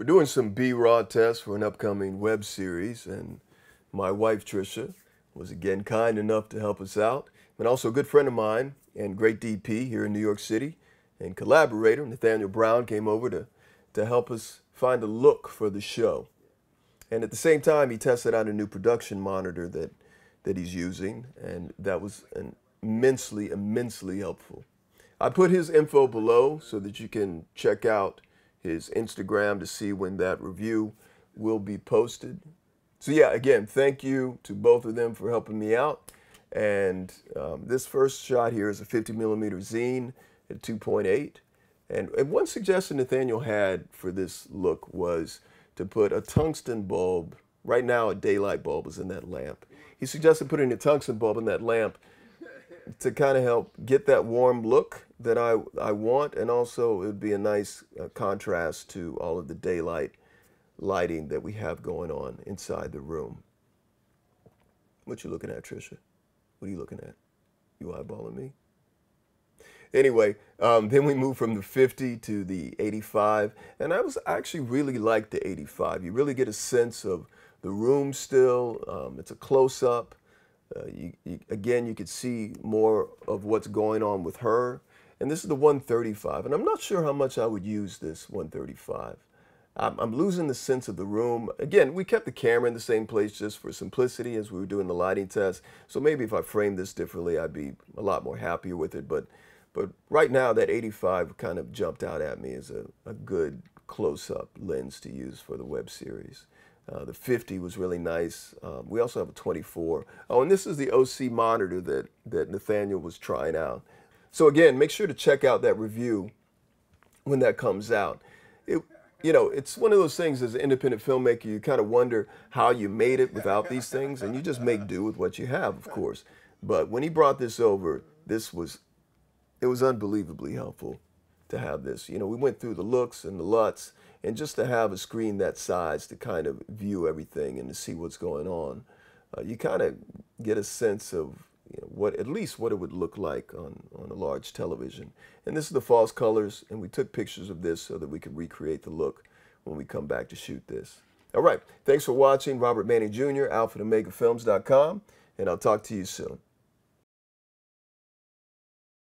We're doing some B-Raw tests for an upcoming web series, and my wife, Trisha, was again kind enough to help us out, and also a good friend of mine and great DP here in New York City, and collaborator Nathaniel Brown came over to help us find a look for the show. And at the same time, he tested out a new production monitor that he's using, and that was an immensely helpful. I put his info below so that you can check out his Instagram to see when that review will be posted. So yeah, again, thank you to both of them for helping me out. And this first shot here is a 50mm zine at 2.8. And one suggestion Nathaniel had for this look was to put a tungsten bulb. Right now a daylight bulb is in that lamp. He suggested putting a tungsten bulb in that lamp to kind of help get that warm look that I want, and also it would be a nice contrast to all of the daylight lighting that we have going on inside the room. What you looking at, Trisha? What are you looking at? You eyeballing me? Anyway, then we moved from the 50 to the 85, and I actually really liked the 85. You really get a sense of the room still. It's a close-up. Again, you could see more of what's going on with her. And this is the 135, and I'm not sure how much I would use this 135. I'm losing the sense of the room. Again, we kept the camera in the same place just for simplicity as we were doing the lighting test. So maybe if I framed this differently, I'd be a lot more happier with it. But right now, that 85 kind of jumped out at me as a good close-up lens to use for the web series. The 50 was really nice. We also have a 24. Oh, and this is the OC monitor that Nathaniel was trying out. So again, make sure to check out that review when that comes out. You know, it's one of those things as an independent filmmaker, you kind of wonder how you made it without these things, and you just make do with what you have, of course. But when he brought this over, it was unbelievably helpful to have this. You know, we went through the looks and the LUTs, and just to have a screen that size to kind of view everything and to see what's going on, you kind of get a sense of, you know, at least what it would look like on a large television. And this is the false colors, and we took pictures of this so that we could recreate the look when we come back to shoot this. All right, thanks for watching. Robert Manning Jr., alphaandomegafilms.com, and I'll talk to you soon.